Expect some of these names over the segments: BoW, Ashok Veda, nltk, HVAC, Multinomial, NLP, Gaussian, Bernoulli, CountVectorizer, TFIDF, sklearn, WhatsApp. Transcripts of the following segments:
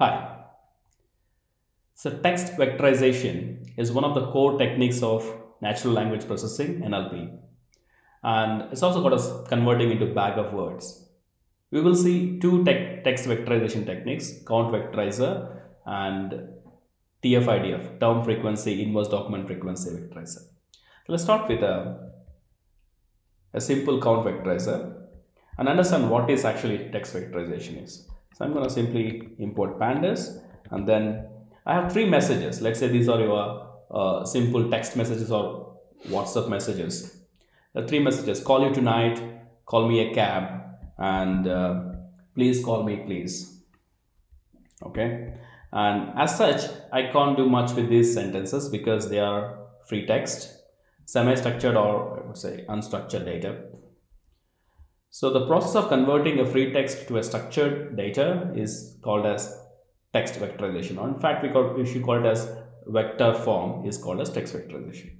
Hi. So text vectorization is one of the core techniques of natural language processing, NLP. And it's also got us converting into bag of words. We will see two text vectorization techniques, CountVectorizer and TFIDF, term frequency, inverse document frequency vectorizer. Let's start with a simple count vectorizer and understand what is actually text vectorization is. So I'm going to simply import pandas, and then I have three messages. Let's say these are your simple text messages or WhatsApp messages. The three messages: call you tonight, call me a cab, and please call me please. Okay. And as such, I can't do much with these sentences because they are free text, semi-structured, or I would say unstructured data. So the process of converting a free text to a structured data is called as text vectorization. Or in fact, we should call it as vector form is called as text vectorization.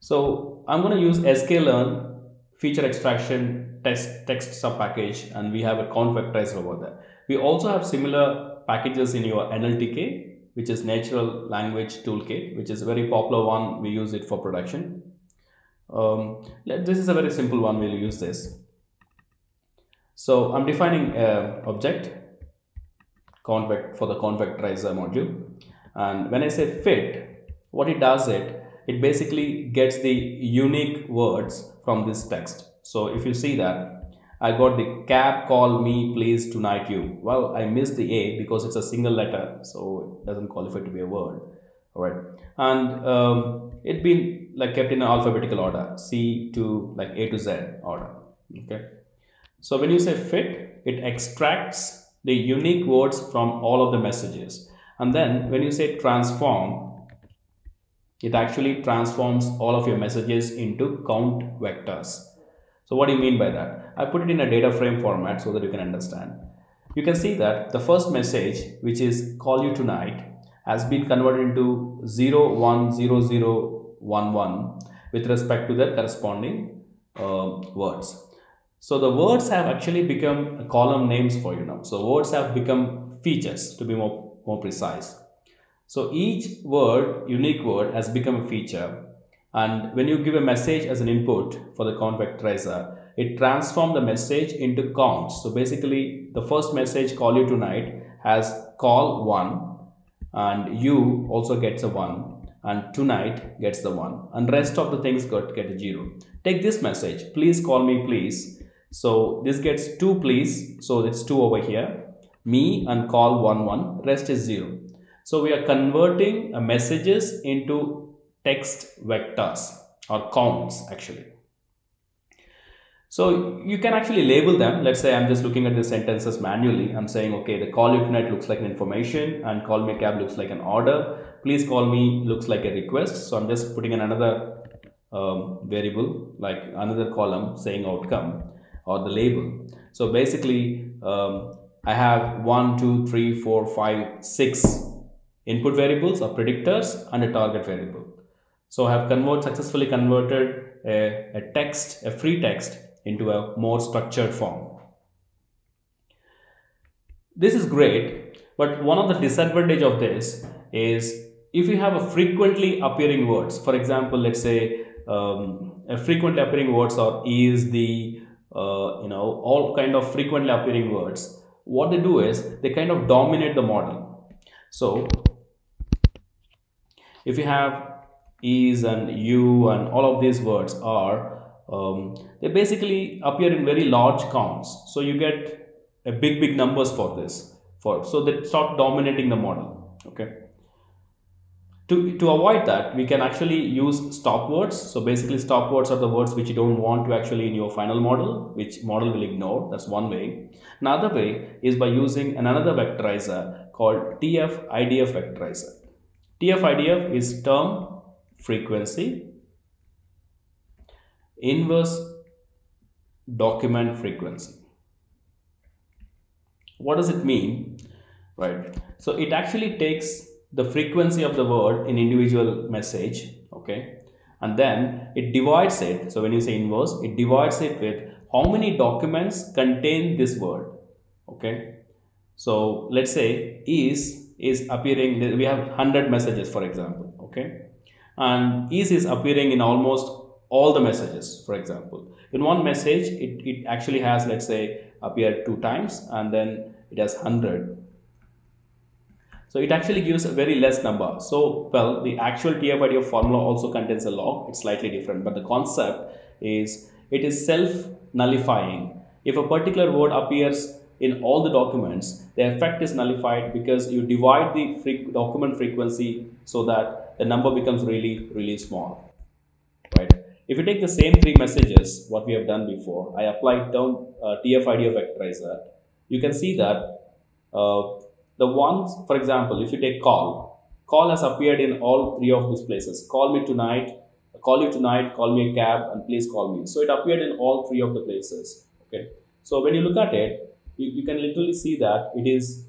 So I'm going to use sklearn feature extraction text subpackage, and we have a count vectorizer over there. We also have similar packages in your NLTK, which is Natural Language Toolkit, which is a very popular one. We use it for production. This is a very simple one. We'll use this. So I'm defining an object for the CountVectorizer module, and when I say fit, what it does it basically gets the unique words from this text. So if you see that, I got the cab, call me, please, tonight, you. Well, I missed the A because it's a single letter, so it doesn't qualify to be a word. All right, and it been like kept in an alphabetical order, C to like A to Z order. Okay, so when you say fit, it extracts the unique words from all of the messages, and then when you say transform, it actually transforms all of your messages into count vectors. So what do you mean by that? I put it in a data frame format so that you can understand. You can see that the first message, which is call you tonight, has been converted into 010011 with respect to the corresponding words. So the words have actually become column names for you now. So words have become features, to be more precise. So each word, unique word, has become a feature. And when you give a message as an input for the count vectorizer, it transforms the message into counts. So basically, the first message, call you tonight, has call 1, and you also gets a 1, and tonight gets the 1, and rest of the things get a 0. Take this message, please call me please. So this gets 2 please, so it's 2 over here, me, and call 1 1, rest is 0. So we are converting messages into text vectors or counts actually. So you can actually label them. Let's say I'm just looking at the sentences manually. I'm saying, okay, the call you tonight looks like an information, and call me cab looks like an order, please call me looks like a request. So I'm just putting in another variable, like another column saying outcome or the label. So basically I have 1, 2, 3, 4, 5, 6 input variables or predictors and a target variable. So I have successfully converted a free text into a more structured form. This is great, but one of the disadvantages of this is if you have a frequently appearing words. For example, let's say frequently appearing words or is the all kind of frequently appearing words. What they do is they kind of dominate the model. So if you have is and you and all of these words are they basically appear in very large counts, so you get a big numbers for this, so they start dominating the model. Okay, to avoid that, we can actually use stop words. So basically, stop words are the words which you don't want to actually in your final model, which model will ignore. That's one way. Another way is by using another vectorizer called TFIDF vectorizer. TFIDF is term frequency, inverse document frequency. What does it mean? Right, so it actually takes the frequency of the word in individual message, okay, and then it divides it. So when you say inverse, it divides it with how many documents contain this word. Okay, So let's say is appearing, we have 100 messages, for example, okay, and is appearing in almost all the messages. For example, in one message it actually has, let's say, appeared 2 times, and then it has 100. So it actually gives a very less number. So, well, the actual TFIDF formula also contains a log. It's slightly different, but the concept is it is self-nullifying. If a particular word appears in all the documents, the effect is nullified because you divide the document frequency so that the number becomes really, really small, right? If you take the same 3 messages, what we have done before, I applied down TFIDF vectorizer. You can see that the ones, for example, if you take call has appeared in all 3 of these places. Call me tonight, call you tonight, call me a cab, and please call me. So it appeared in all 3 of the places. Okay. So when you look at it, you can literally see that it is,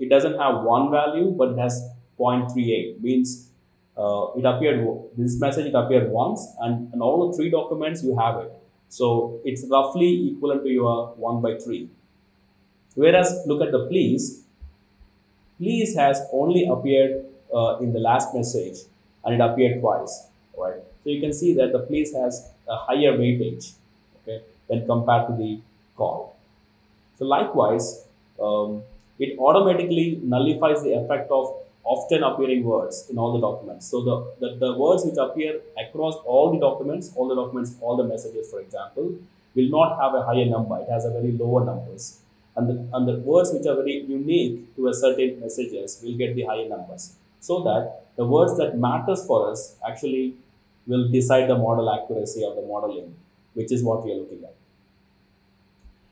it doesn't have one value, but it has 0.38. Means it appeared, this message, it appeared once, and in all the 3 documents you have it. So it's roughly equivalent to your 1/3. Whereas look at the please. Please has only appeared in the last message, and it appeared twice, right? So you can see that the please has a higher weightage, okay, when compared to the call. So likewise, it automatically nullifies the effect of often appearing words in all the documents. So the words which appear across all the documents, all the messages, for example, will not have a higher number. It has a very lower numbers. And the words which are very unique to a certain messages will get the higher numbers, so that the words that matters for us actually will decide the model accuracy of the modeling, which is what we are looking at.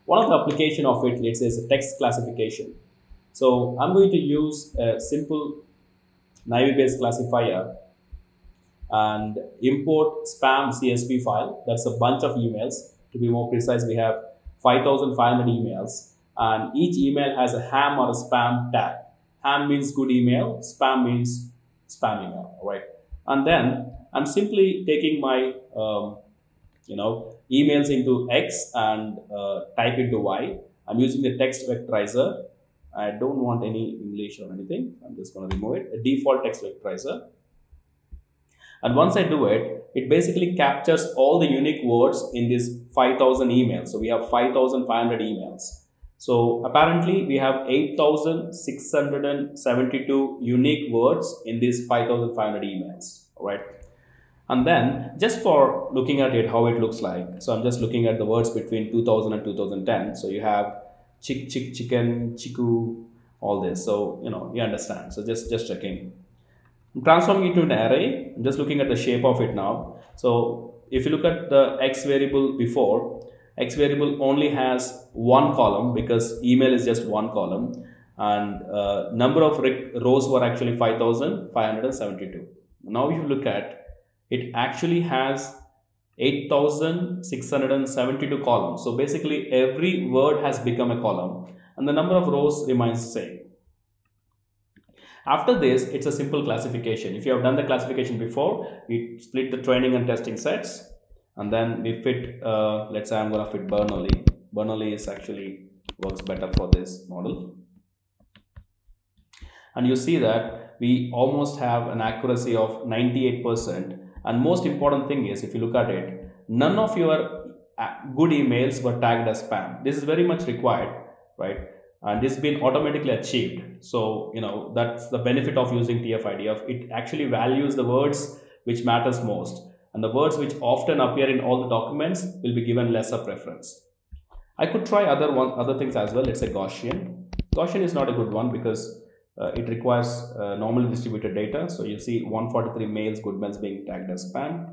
One of the application of it, let's say, is a text classification. So I'm going to use a simple Naive-based classifier and import spam CSV file. That's a bunch of emails. To be more precise, we have 5,500 emails. And each email has a ham or a spam tag. Ham means good email, spam means spam email, right? And then I'm simply taking my, emails into X and type into Y. I'm using the text vectorizer. I don't want any English or anything. I'm just going to remove it. A default text vectorizer. And once I do it, it basically captures all the unique words in these 5,000 emails. So we have 5,500 emails. So apparently we have 8,672 unique words in these 5,500 emails, right? And then just for looking at it, how it looks like. So I'm just looking at the words between 2000 and 2010. So you have chick, chick, chicken, chiku, all this. So, you understand. So just checking. I'm transforming it to an array. I'm just looking at the shape of it now. So if you look at the X variable before, X variable only has 1 column because email is just 1 column, and number of rows were actually 5,572. Now if you look at it, actually has 8,672 columns. So basically every word has become a column and the number of rows remains the same. After this, it's a simple classification. If you have done the classification before, we split the training and testing sets. And then we fit, let's say I'm going to fit Bernoulli. Bernoulli is actually works better for this model. And you see that we almost have an accuracy of 98%. And most important thing is, if you look at it, none of your good emails were tagged as spam. This is very much required, right? And this has been automatically achieved. So, that's the benefit of using TFIDF. It actually values the words which matters most. And the words which often appear in all the documents will be given lesser preference. I could try other things as well. Let's say Gaussian. Gaussian is not a good one because it requires normally distributed data. So you see 143 mails, good mails being tagged as spam.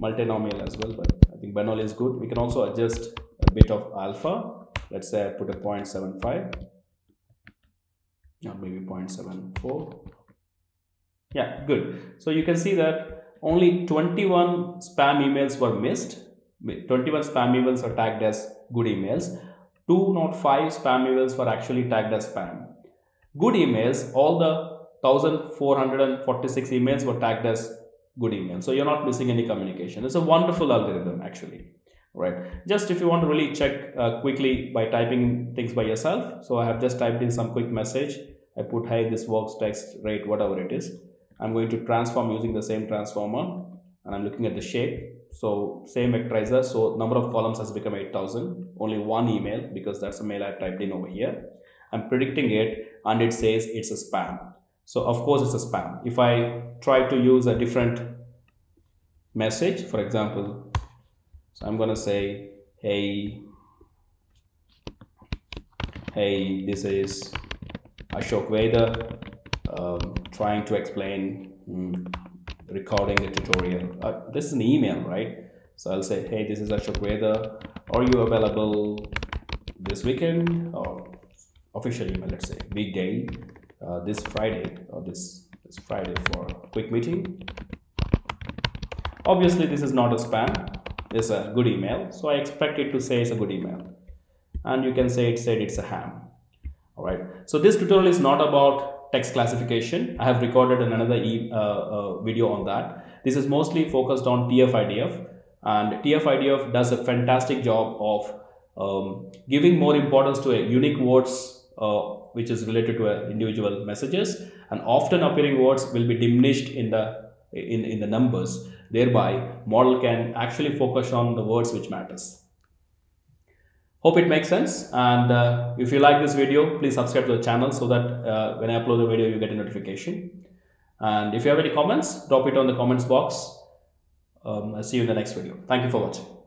Multinomial as well, but I think Bernoulli is good. We can also adjust a bit of alpha. Let's say I put a 0.75 or maybe 0.74. Yeah, good. So you can see that only 21 spam emails were missed. 21 spam emails are tagged as good emails. 205 spam emails were actually tagged as spam. Good emails, all the 1,446 emails were tagged as good emails. So you're not missing any communication. It's a wonderful algorithm actually. right? Just if you want to really check quickly by typing things by yourself. So I have just typed in some quick message. I put, hey, this works, text, rate, whatever it is. I'm going to transform using the same transformer, and I'm looking at the shape. So same vectorizer. So number of columns has become 8,000. Only one email, because that's the mail I typed in over here. I'm predicting it, and it says it's a spam. So of course it's a spam. If I try to use a different message, for example, so I'm gonna say, hey, this is Ashok Veda trying to explain recording the tutorial. This is an email, right? So I'll say, hey, this is Ashok Veda. Are you available this weekend? Or official email, let's say, big day, this Friday, or this Friday for a quick meeting. Obviously, this is not a spam. It's a good email. So I expect it to say it's a good email. And you can say it said it's a ham. All right. So this tutorial is not about text classification. I have recorded another video on that. This is mostly focused on TFIDF, and TFIDF does a fantastic job of giving more importance to a unique words which is related to individual messages, and often appearing words will be diminished in the numbers. Thereby, model can actually focus on the words which matters. Hope it makes sense, and if you like this video, please subscribe to the channel so that when I upload the video, you get a notification. And if you have any comments, drop it on the comments box. I'll see you in the next video. Thank you for watching.